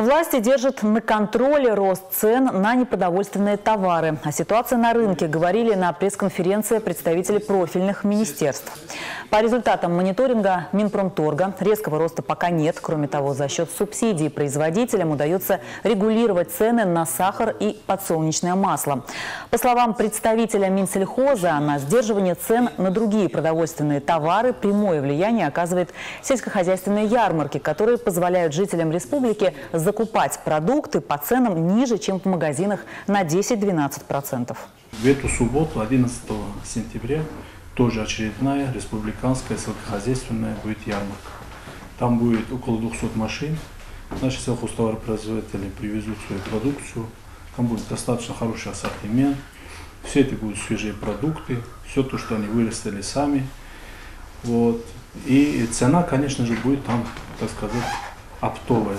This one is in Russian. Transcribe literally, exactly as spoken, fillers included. Власти держат на контроле рост цен на непродовольственные товары. О ситуации на рынке говорили на пресс-конференции представители профильных министерств. По результатам мониторинга Минпромторга резкого роста пока нет. Кроме того, за счет субсидий производителям удается регулировать цены на сахар и подсолнечное масло. По словам представителя Минсельхоза, на сдерживание цен на другие продовольственные товары прямое влияние оказывает сельскохозяйственные ярмарки, которые позволяют жителям республики за закупать продукты по ценам ниже, чем в магазинах, на десять-двенадцать процентов. В эту субботу, одиннадцатого сентября, тоже очередная республиканская сельскохозяйственная будет ярмарка. Там будет около двухсот машин. Наши сельхозтоваропроизводители привезут свою продукцию. Там будет достаточно хороший ассортимент. Все это будут свежие продукты, все то, что они вырастили сами. Вот. И цена, конечно же, будет там, так сказать, оптовая.